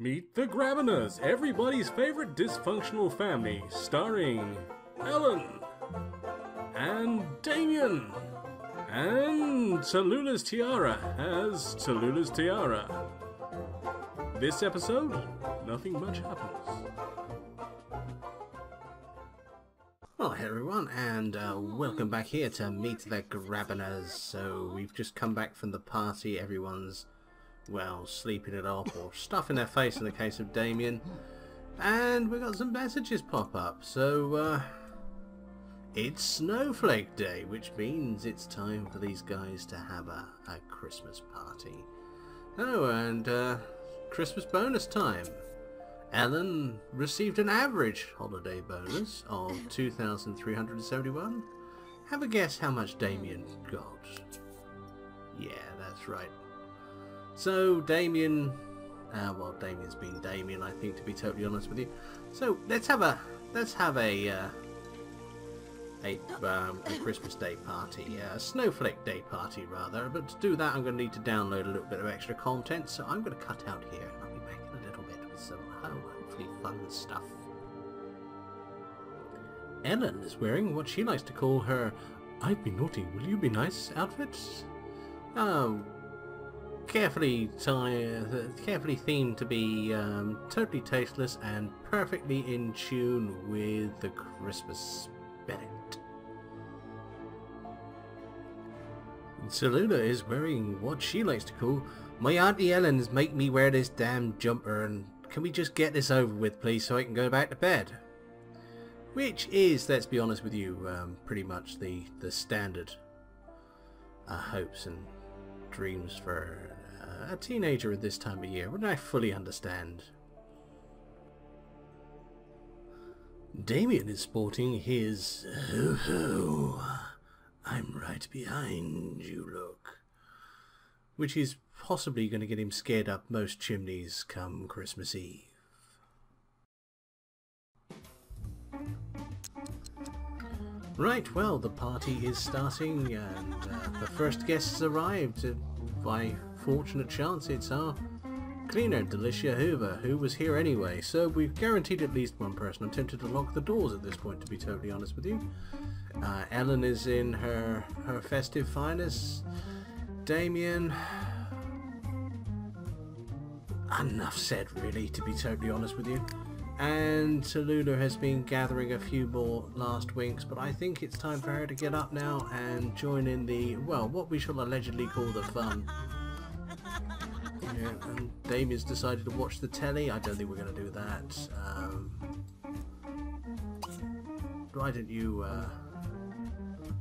Meet the Grabiners, everybody's favorite dysfunctional family, starring Ellen and Damien and Tallulah's Tiara as Tallulah's Tiara. This episode, nothing much happens. Well, hey everyone, and welcome back here to Meet the Grabiners. So we've just come back from the party. Everyone's, well, sleeping it off or stuff in their face in the case of Damien, and we've got some messages pop up. So it's Snowflake Day, which means it's time for these guys to have a Christmas party. Oh, and Christmas bonus time. Ellen received an average holiday bonus of 2,371. Have a guess how much Damien got. Yeah, that's right. So Damien, well, Damien's been Damien, I think, to be totally honest with you. So let's have a Christmas Day party, a Snowflake Day party rather. But to do that, I'm going to need to download a little bit of extra content. So I'm going to cut out here, and I'll be back in a little bit with some hopefully fun stuff. Ellen is wearing what she likes to call her "I've been naughty, will you be nice" outfits. Carefully themed to be totally tasteless and perfectly in tune with the Christmas spirit. Talula is wearing what she likes to call, "My Auntie Ellen's make me wear this damn jumper, and can we just get this over with please so I can go back to bed?" Which is, let's be honest with you, pretty much the standard hopes and dreams for a teenager at this time of year, wouldn't I fully understand. Damien is sporting his "Ho ho, I'm right behind you look," which is possibly going to get him scared up most chimneys come Christmas Eve. Right, well, the party is starting, and the first guests arrived. By fortunate chance, it's our cleaner, Delicia Hoover, who was here anyway, so we've guaranteed at least one person. I'm tempted to lock the doors at this point, to be totally honest with you. Ellen is in her festive finest. Damien... enough said, really, to be totally honest with you. And Talula has been gathering a few more last winks, but I think it's time for her to get up now and join in the, well, what we shall allegedly call the fun. Yeah, and Damien's decided to watch the telly. I don't think we're going to do that. Why don't you,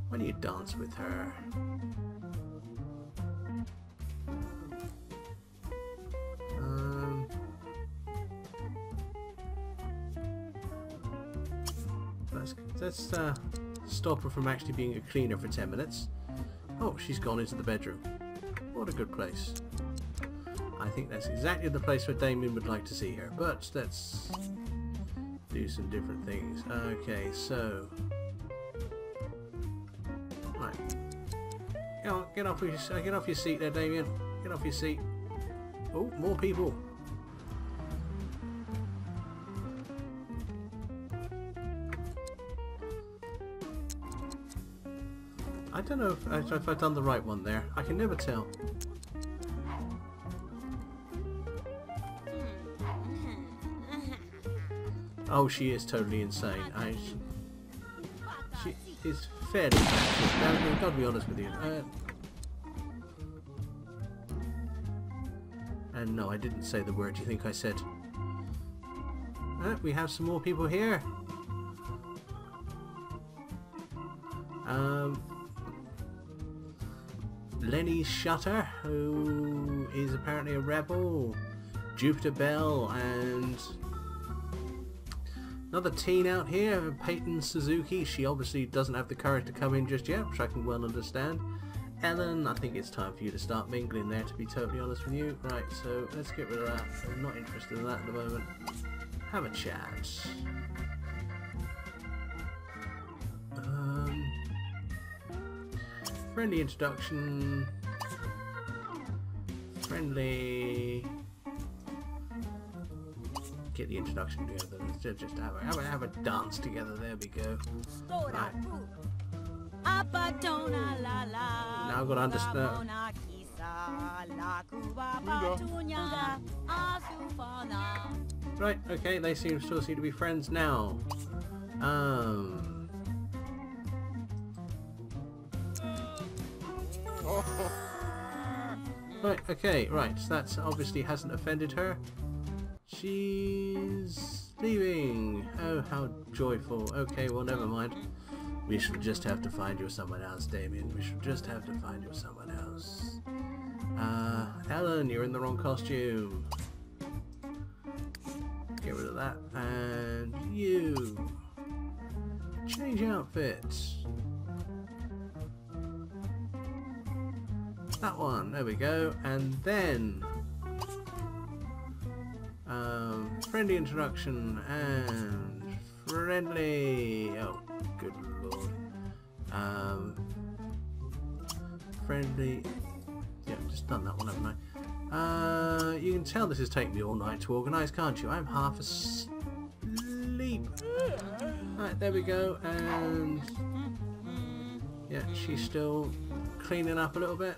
why don't you dance with her? Let's stop her from actually being a cleaner for 10 minutes. Oh, she's gone into the bedroom. What a good place. I think that's exactly the place where Damien would like to see her, but let's do some different things. Okay, so... right. Get off your seat there, Damien. Get off your seat. Oh, more people. I don't know if I've done the right one there. I can never tell. Oh, she is totally insane. She is fairly insane. I've got to be honest with you. And no, I didn't say the word you think I said. We have some more people here. Lenny Shutter, who is apparently a rebel, Jupiter Bell, and another teen out here, Peyton Suzuki. She obviously doesn't have the courage to come in just yet, which I can well understand. Ellen, I think it's time for you to start mingling there, to be totally honest with you. Right, so let's get rid of that. I'm not interested in that at the moment. Have a chat. Friendly introduction. Friendly. get the introduction together. Let's just have a dance together. There we go. Right. Now I've got to understand. Right, okay, they still seem to be friends now. Right, okay, right, so that's obviously hasn't offended her. She's leaving. Oh, how joyful. Okay, well, never mind. We should just have to find you someone else, Damien. We should just have to find you someone else. Ellen, you're in the wrong costume. Get rid of that. And you. Change outfits. That one. There we go. And then... friendly introduction and friendly... Oh, good lord. Friendly... Yeah, I've just done that one, haven't I? You can tell this is taking me all night to organise, can't you? I'm half asleep. Right, there we go, and... Yeah, she's still cleaning up a little bit.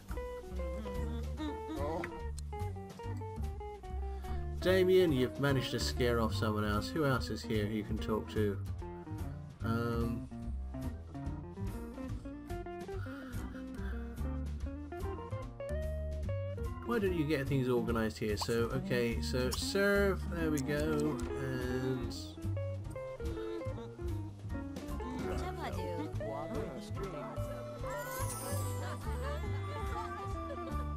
Damien, you've managed to scare off someone else. Who else is here who you can talk to? Why don't you get things organised here? So, okay, so serve, there we go, and...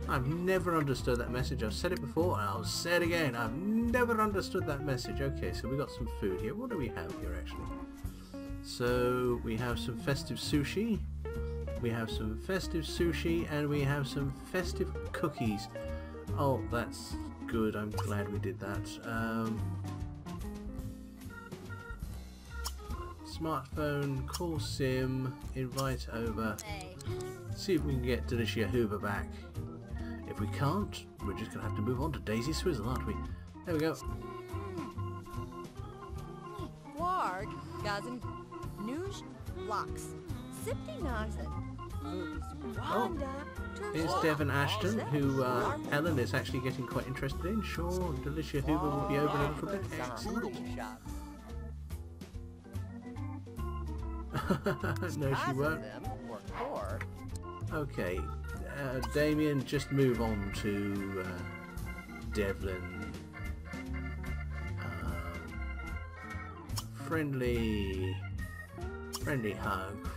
I've never understood that message. I've said it before and I'll say it again. I've never understood that message. Okay, so we got some food here. What do we have here actually? So we have some festive sushi. We have some festive sushi and we have some festive cookies. Oh, that's good. I'm glad we did that. Smartphone, call sim, invite over. See if we can get Delicia Hoover back. If we can't, we're just going to have to move on to Daisy Swizzle, aren't we? There we go. Ward, Gazan, Nuge, Locks, Sipty Nazit, Wanda. Here's Devin Ashton, who Ellen is actually getting quite interested in. Sure, Delicia Hoover will be over in a little bit. Excellent. No, she won't. Okay. Damien, just move on to Devlin. Friendly hug.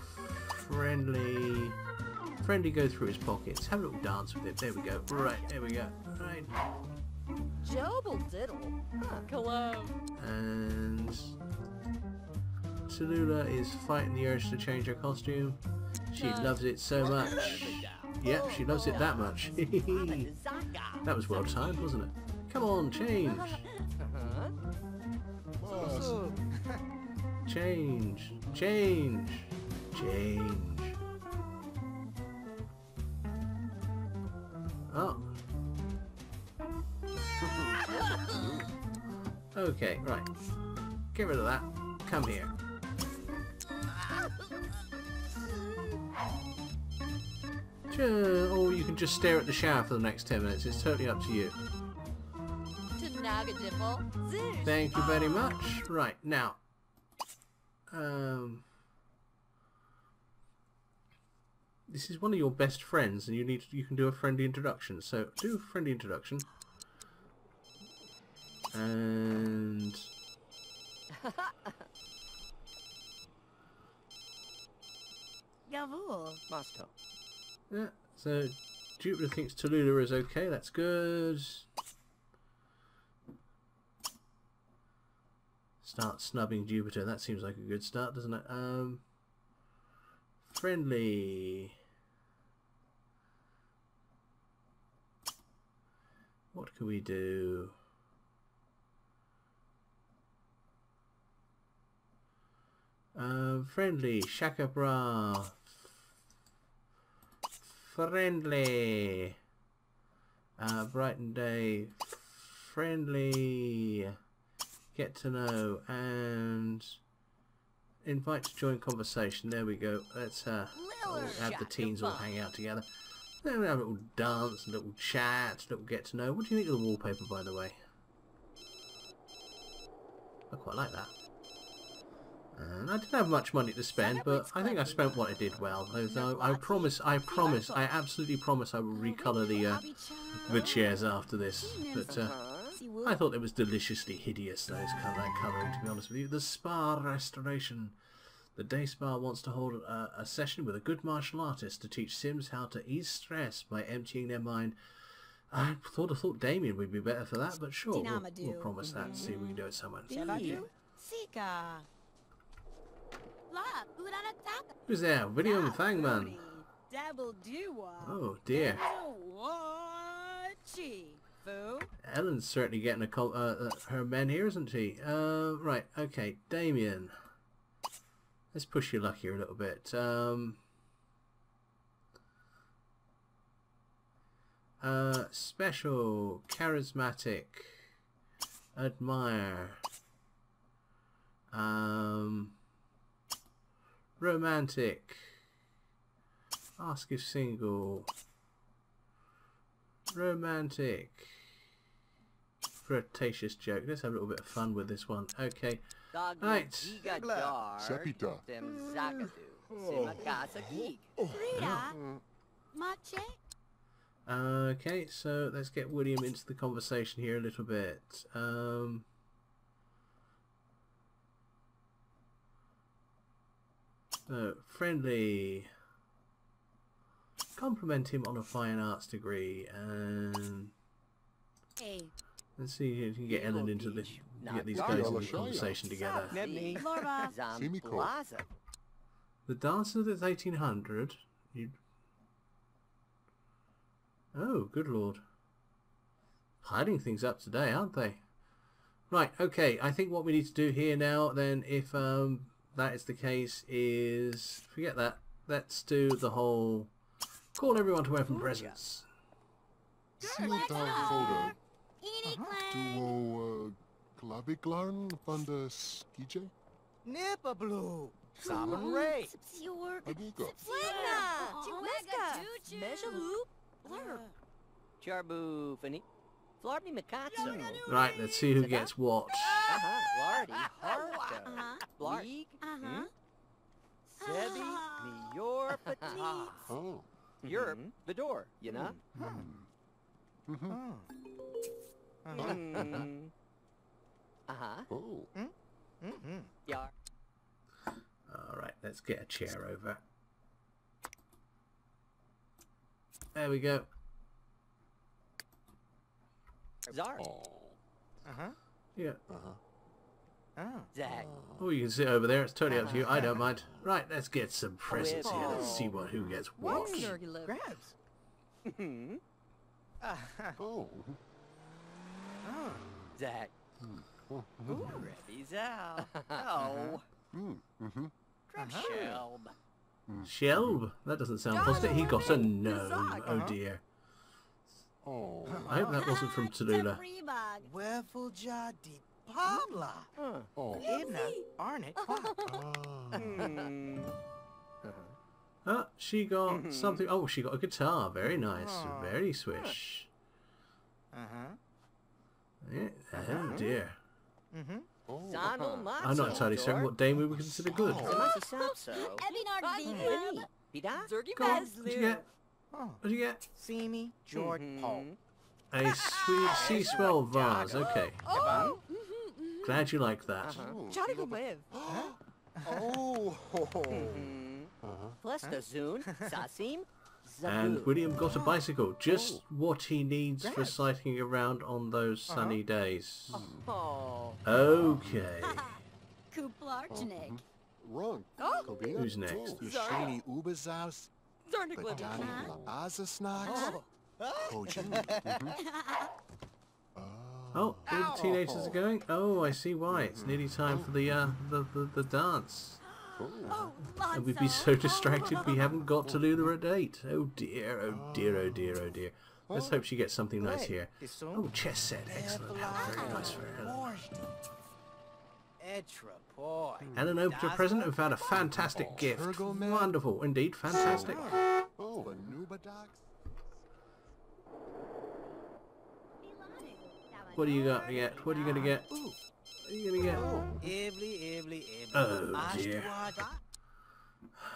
Friendly go through his pockets. Have a little dance with it. There we go. Right, there we go. Right. Jobble diddle. Hello. And Talula is fighting the urge to change her costume. She loves it so much. Yep, she loves it that much. That was well timed, wasn't it? Come on, change. Change. Change. Change. Oh. Okay, right. Get rid of that. Come here. Or you can just stare at the shower for the next 10 minutes. It's totally up to you. Thank you very much. Right, now. This is one of your best friends and you can do a friendly introduction. So do a friendly introduction. And yeah, so Jupiter thinks Tallulah is okay, that's good. Start snubbing Jupiter, that seems like a good start, doesn't it? Friendly. What can we do? Friendly, Shaka Bra. Friendly, Brighton Day, friendly, Get to know and invite to join conversation. There we go. Let's have the teens all hang out together. Then we have a little dance, a little chat, a little get to know. What do you think of the wallpaper, by the way? I quite like that. And I didn't have much money to spend, but I think I spent what I did well. I promise, I absolutely promise I will recolour the chairs after this. But I thought it was deliciously hideous, that colouring, to be honest with you. The spa restoration. The day spa wants to hold a session with a good martial artist to teach Sims how to ease stress by emptying their mind. I thought Damien would be better for that, but sure, we'll promise that and see if we can do it somewhere. Who's there? William Fangman. Oh dear. Ellen's certainly getting a her men here, isn't she? Right, okay, Damien. Let's push your luck here a little bit. Special, charismatic, admire, romantic, ask if single, romantic, flirtatious joke. Let's have a little bit of fun with this one. Okay. Right. Okay, so let's get William into the conversation here a little bit. So, friendly. Compliment him on a fine arts degree, and let's see if you can get Ellen into this. Get these guys in the conversation together. The dancer that's 1800. Oh, good lord! Hiding things up today, aren't they? Right. Okay. I think what we need to do here now, then, if that is the case, is forget that. Let's do the whole call everyone to open presents. Glaviglarn van de Skije? Nipa Blue! Salmon Ray! Abuga! Chiwega! Mejalu! Blur! Charbu Fini! Flardy Mikatsu! Right, let's see who gets what. Flardy Harka! Blarg! Sebi Mior Petit! Oh! Europe, the door, you know? Oh. Yeah. All right, let's get a chair over. There we go. Yeah. Oh, you can sit over there. It's totally up to you. I don't mind. Right, let's get some presents here. Let's see who gets what. Grabs. That. Ooh, Reddy's out. Oh. Shelb. Shelb? That doesn't sound positive. He got a no. Oh dear. Oh. I hope that wasn't from Talula. Whereful ja di Pabla. Oh. Arnett. She got something. Oh, she got a guitar. Very nice. Very swish. Yeah. Oh dear. I'm not entirely certain what day we would consider good. What'd you get? Seamy George Paul. A sweet sea swell vase. Okay. Glad you like that. Johnny will live. Oh. Plus the Zoon Sasim. And William got a bicycle, just what he needs for cycling around on those sunny days. Okay. Who's next? Oh, where the teenagers are going? Oh, I see why. It's nearly time for the dance. And we'd be so distracted we haven't got Talula at 8. Oh dear, oh dear, oh dear, oh dear. Let's hope she gets something nice here. Oh, chess set, excellent. How very nice for her. And an overture present who found a fantastic gift. Wonderful, indeed, fantastic. Oh, what do you got yet? What are you gonna get? What are you gonna get? Oh dear.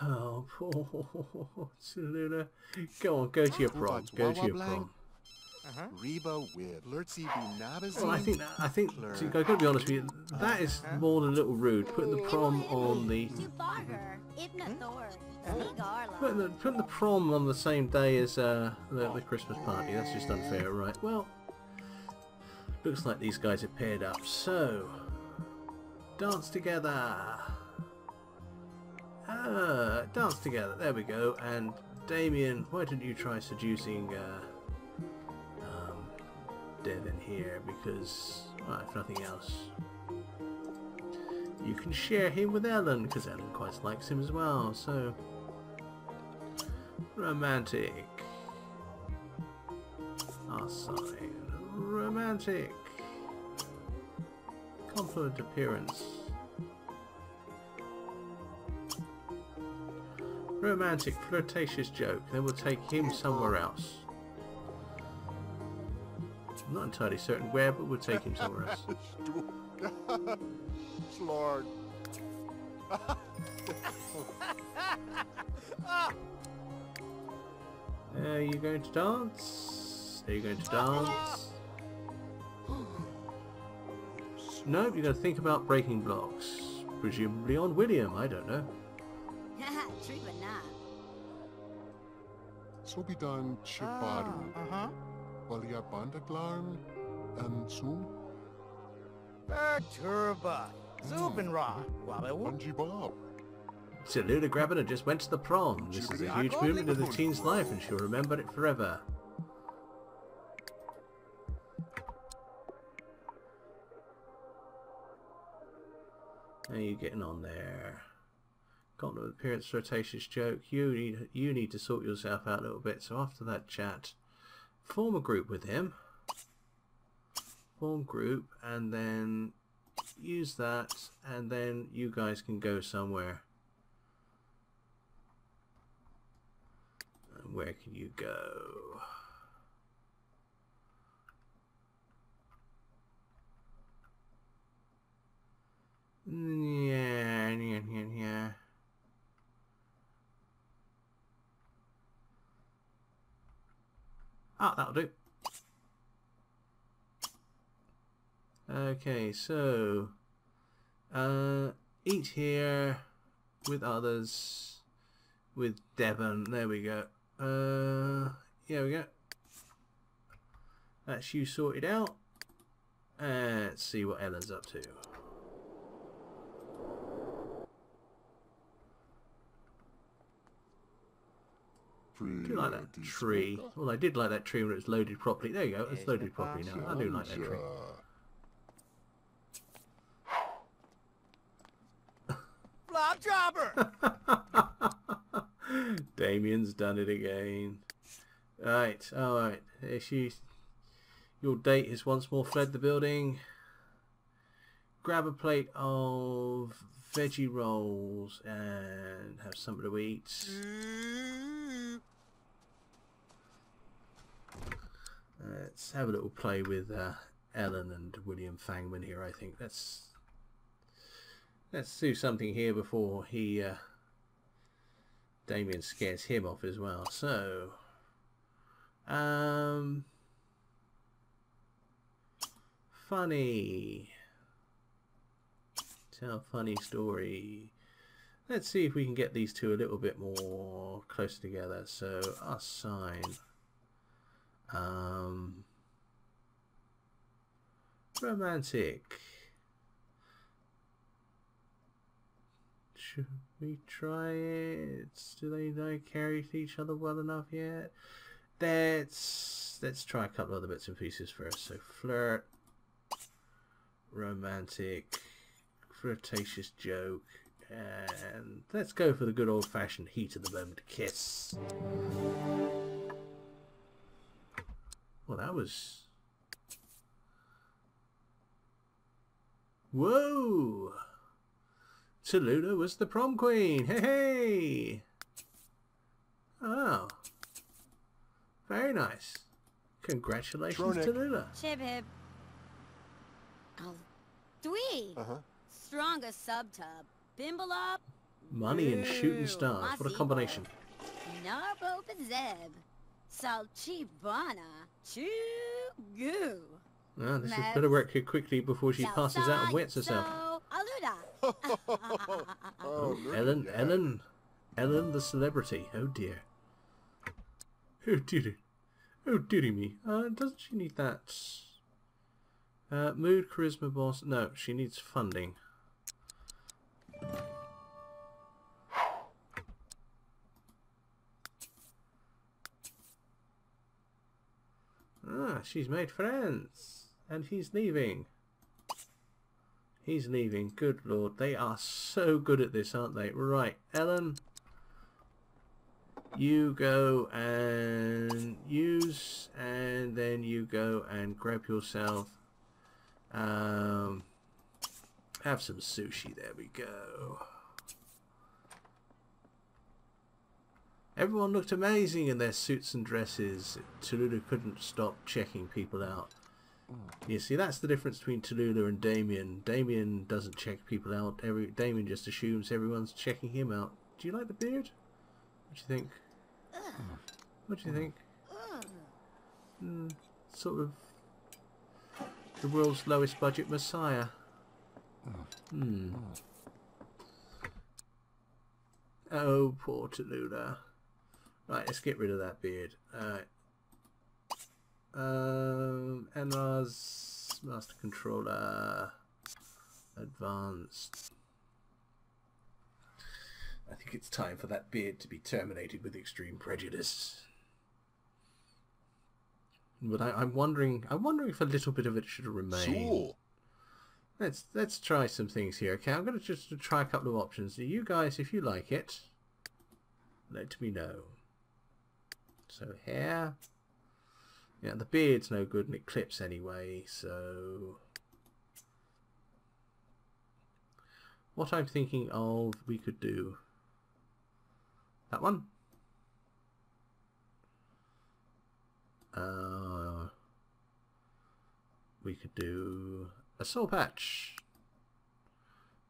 Oh poor Talula. Go on, go to your prom. Go to your prom. Well, I think I've got to be honest with you. That is more than a little rude. Putting the prom on the putting the prom on the same day as the Christmas party. That's just unfair, right? Well, looks like these guys have paired up. So, dance together. Ah, dance together. There we go. And Damien, why don't you try seducing Devin here, because, well, if nothing else, you can share him with Ellen, because Ellen quite likes him as well. So romantic. Our sign. Romantic. Confident appearance. Romantic, flirtatious joke. Then we'll take him somewhere else. I'm not entirely certain where, but we'll take him somewhere else. Lord. Are you going to dance? Are you going to dance? No, you're going to think about breaking blocks. Presumably on William, I don't know. True but not. So be done, Chibaru. Uh-huh. Talula Grabiner just went to the prom. This is a huge movement in the teen's life, and she'll remember it forever. How are you getting on there? Compliment appearance, flirtatious joke. You need to sort yourself out a little bit. So after that chat, form a group with him. Form group, and then use that, and then you guys can go somewhere. And where can you go? Yeah. Ah, that'll do. Okay, so eat here with others, with Devon. There we go. Here we go. That's you sorted out. Let's see what Ellen's up to. I do like that tree. Well, I did like that tree when it was loaded properly. There you go, it's loaded properly now. I do like that tree. Flop chopper! Damien's done it again. Right, alright. Your date has once more fled the building. Grab a plate of veggie rolls and have something to eat. Let's have a little play with Ellen and William Fangman here. I think let's do something here before he Damien scares him off as well. So funny, tell funny story. Let's see if we can get these two a little bit more close together. So our sign. Romantic. Should we try it? Do they know carry to each other well enough yet? Let's try a couple other bits and pieces first. So flirt, romantic, flirtatious joke, and let's go for the good old-fashioned heat of the moment kiss. Well, that was... Whoa! Talula was the prom queen. Hey, hey! Oh. Very nice. Congratulations, Talula. Chib-hib. Dwee. Stronger subtub. Bimble up. Money and shooting stars. What a combination. Narbo Pazeb. Salchibana. Choo-goo. Ah, this is better work here quickly before she passes out and wets herself. Oh, Ellen the celebrity. Oh dear. Oh dearie. Oh dearie me. Doesn't she need that? Mood, charisma, boss. No, she needs funding. Ah, she's made friends. And he's leaving. He's leaving. Good lord. They are so good at this, aren't they? Right, Ellen. You go and use, and then you go and grab yourself. Have some sushi. There we go. Everyone looked amazing in their suits and dresses. Talula couldn't stop checking people out. You see, that's the difference between Talula and Damien. Damien doesn't check people out. Damien just assumes everyone's checking him out. Do you like the beard? What do you think? What do you think? Sort of the world's lowest budget messiah. Oh, poor Talula. Right, let's get rid of that beard. Alright. NRAAS Master Controller Advanced. I think it's time for that beard to be terminated with extreme prejudice. But I'm wondering if a little bit of it should remain. Sure. Let's try some things here. Okay, I'm going to just try a couple of options. You guys, if you like it, let me know. So hair. Yeah, the beard's no good and it clips anyway, so... What I'm thinking of, we could do that one. We could do a soul patch,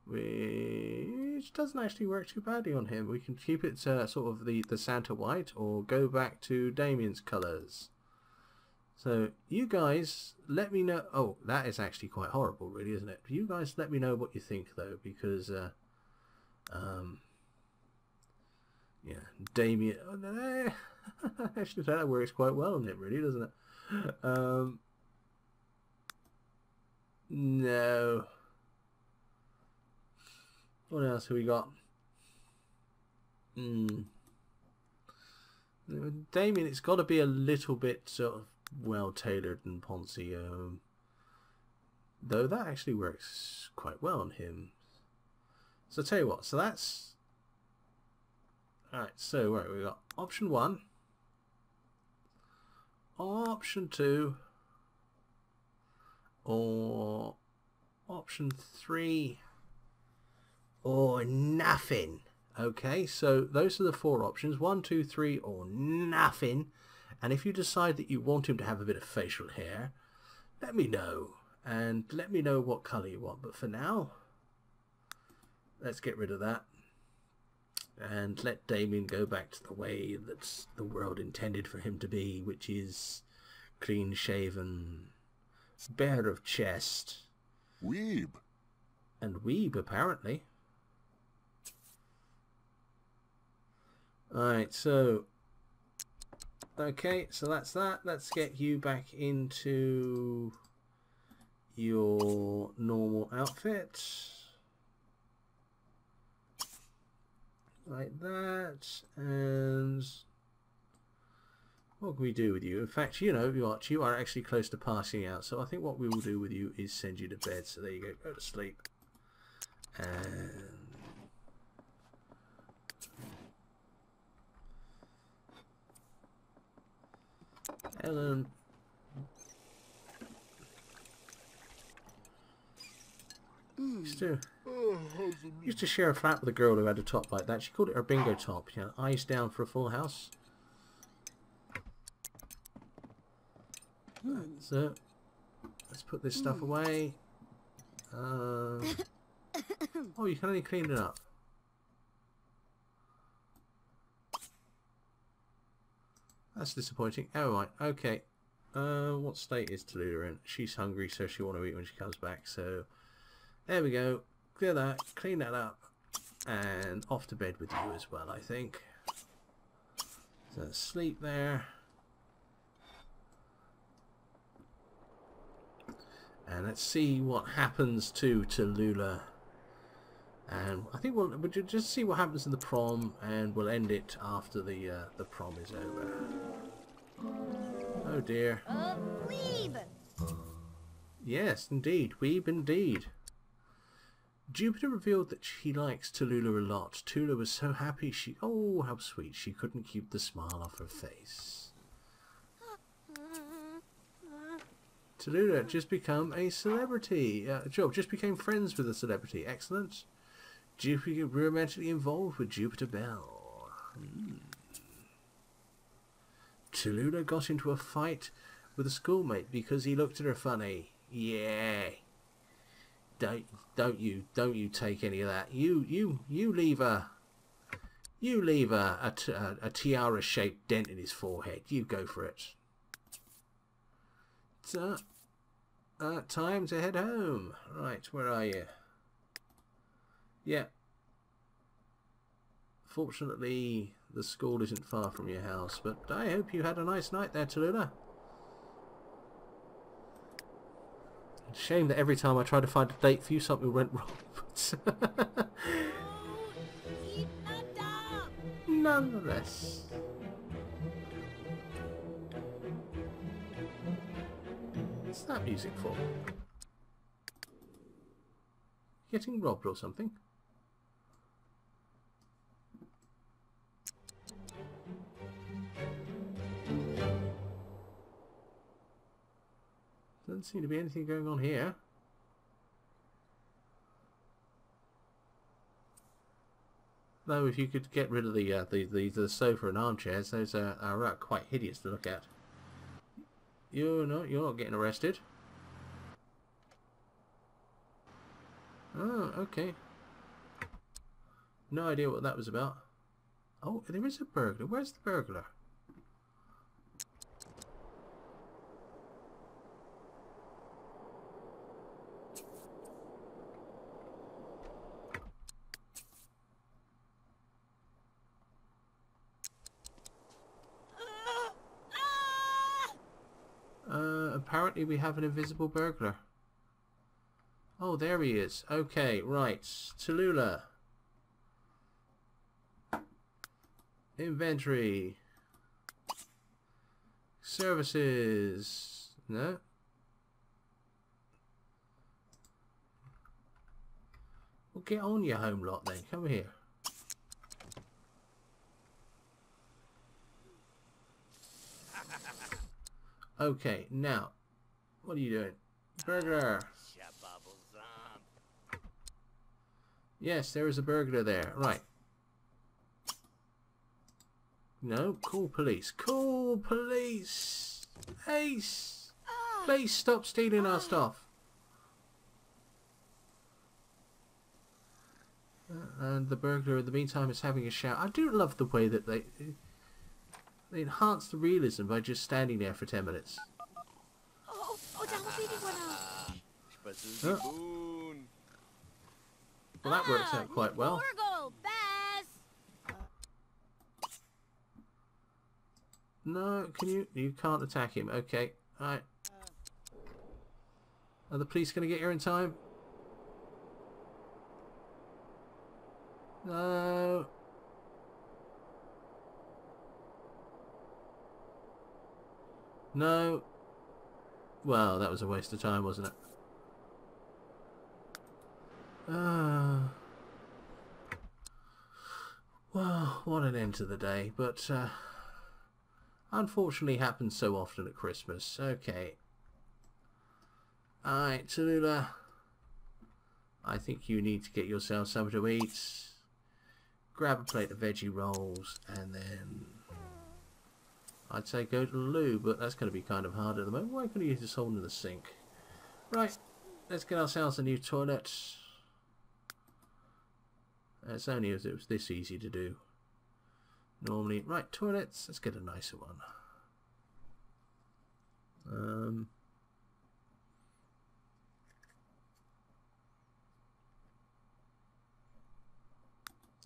which doesn't actually work too badly on him. We can keep it sort of the Santa white, or go back to Damien's colours. So you guys let me know. Oh, that is actually quite horrible, really, isn't it? You guys let me know what you think, though, because yeah, Damien. Oh, no. Actually, that works quite well on it, really, doesn't it? No. What else have we got? Damien, it's got to be a little bit sort of well tailored and poncy, though that actually works quite well on him. So tell you what, so that's alright, so right, we got option 1, option 2, or option 3, or nothing. Okay, so those are the 4 options: 1, 2, 3, or nothing. And if you decide that you want him to have a bit of facial hair, let me know. And let me know what colour you want. But for now, let's get rid of that. And let Damien go back to the way that the world intended for him to be, which is clean-shaven, bare of chest. Weeb. And weeb, apparently. Alright, so... Okay, so that's that. Let's get you back into your normal outfit. Like that. And what can we do with you? In fact, you know, you are actually close to passing out. So I think what we will do with you is send you to bed. So there you go. Go to sleep. And... Ellen. Still. Used to share a flat with a girl who had a top like that. She called it her bingo top. She had eyes down for a full house. So let's put this stuff away. Oh, you can only clean it up. That's disappointing. Oh, right. Okay. What state is Talula in? She's hungry, so she'll want to eat when she comes back. So there we go. Clear that. Clean that up. And off to bed with you as well, I think. So sleep there. And let's see what happens to Talula. And I think we'll just see what happens in the prom, and we'll end it after the prom is over. Oh dear. Weeb. Yes, indeed, weeb indeed. Jupiter revealed that she likes Talula a lot. Talula was so happy she, oh how sweet, she couldn't keep the smile off her face. Talula just become a celebrity. Job just became friends with a celebrity. Excellent. Jupiter romantically involved with Jupiter Bell. Talula got into a fight with a schoolmate because he looked at her funny. Yeah. Don't you take any of that. You leave her. You leave her a tiara-shaped dent in his forehead. You go for it. Time to head home. Right, where are you? Yeah. Fortunately, the school isn't far from your house, but I hope you had a nice night there, Talula. It's a shame that every time I try to find a date for you, something went wrong. Nonetheless. What's that music for? Getting robbed or something? Doesn't seem to be anything going on here. Though if you could get rid of the sofa and armchairs, those are quite hideous to look at. You're not getting arrested. Oh, okay. No idea what that was about. Oh, there is a burglar. Where's the burglar? Apparently we have an invisible burglar. Oh, there he is. Okay, right. Talula. Inventory. Services. No. Well, get on your home lot then. Come here. Okay, now. What are you doing? Burglar! Yes, there is a burglar there. Right. No, call police. Call police! Ace! Please stop stealing our stuff. And the burglar in the meantime is having a shower. I do love the way that they enhance the realism by just standing there for 10 minutes. Oh. Well, that works out quite well. No, can you? You can't attack him. Okay, all right. Are the police going to get here in time? No. No. Well, that was a waste of time, wasn't it? Well, what an end to the day, but unfortunately happens so often at Christmas. Okay. Alright, Talula. I think you need to get yourself something to eat. Grab a plate of veggie rolls, and then I'd say go to the loo, but that's going to be kind of hard at the moment. Why couldn't you just hold in the sink? Right, let's get ourselves a new toilet. It's only as it was this easy to do. Normally, right, toilets, let's get a nicer one.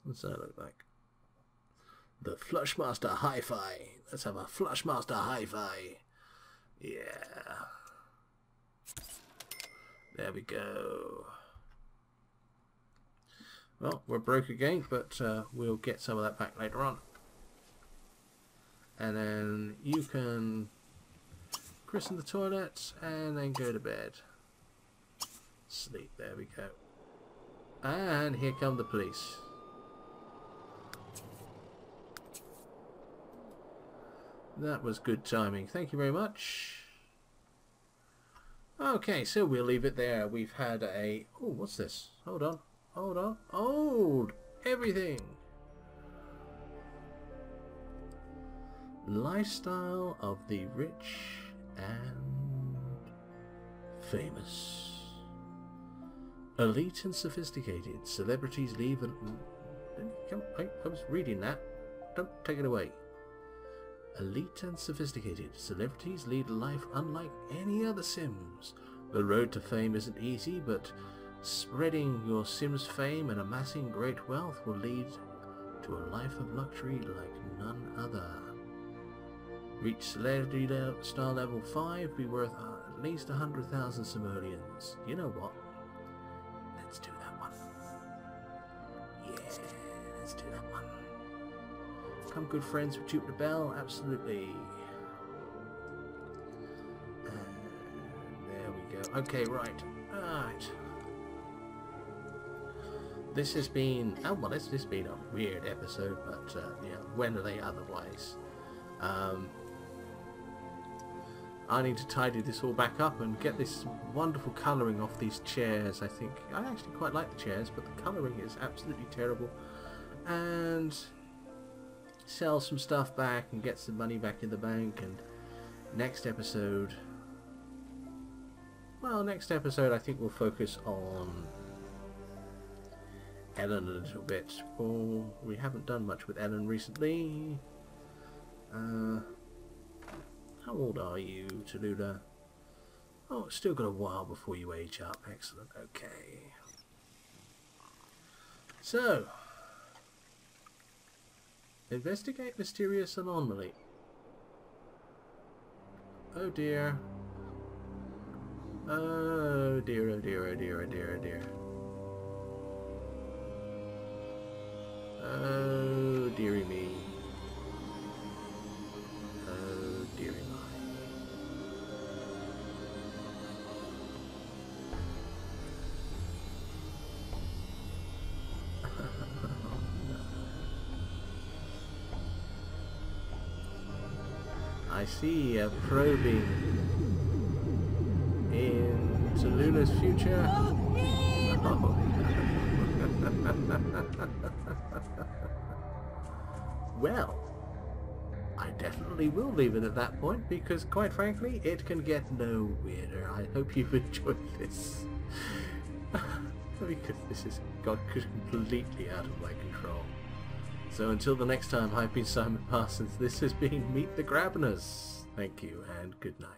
What's that look like? The Flushmaster hi-fi. Let's have a Flushmaster hi-fi. Yeah. There we go. Well, we're broke again, but we'll get some of that back later on. And then you can christen the toilet and then go to bed. Sleep. There we go. And here come the police. That was good timing. Thank you very much. Okay, so we'll leave it there. We've had a... Oh, what's this? Hold on. Hold on. Hold everything. Lifestyle of the rich and famous. Elite and sophisticated. Celebrities leave and... I was reading that. Don't take it away. Elite and sophisticated, celebrities lead a life unlike any other Sims. The road to fame isn't easy, but spreading your Sims fame and amassing great wealth will lead to a life of luxury like none other. Reach celebrity star level 5, be worth at least 100,000 simoleons. You know what? Let's do that one. Yeah, let's do that one. Become good friends with Jupiter Bell, absolutely. And there we go. Okay, right. Right. This has been... Oh, well, this has been a weird episode, but, yeah, when are they otherwise? I need to tidy this all back up and get this wonderful colouring off these chairs, I think. I actually quite like the chairs, but the colouring is absolutely terrible. And... sell some stuff back and get some money back in the bank, and next episode, well, next episode I think we'll focus on Ellen a little bit. Or we haven't done much with Ellen recently. How old are you, Talula? Oh, it's still got a while before you age up. Excellent. Okay, so investigate mysterious anomaly. Oh dear. Oh dear, oh dear, oh dear, oh dear, oh dear. Oh dearie me. Oh dearie my. I see a probing in Tallulah's future. Oh. Well, I definitely will leave it at that point, because quite frankly it can get no weirder. I hope you've enjoyed this. Because this has got completely out of my control. So until the next time, I've been Simon Parsons. This has been Meet the Grabiners. Thank you and good night.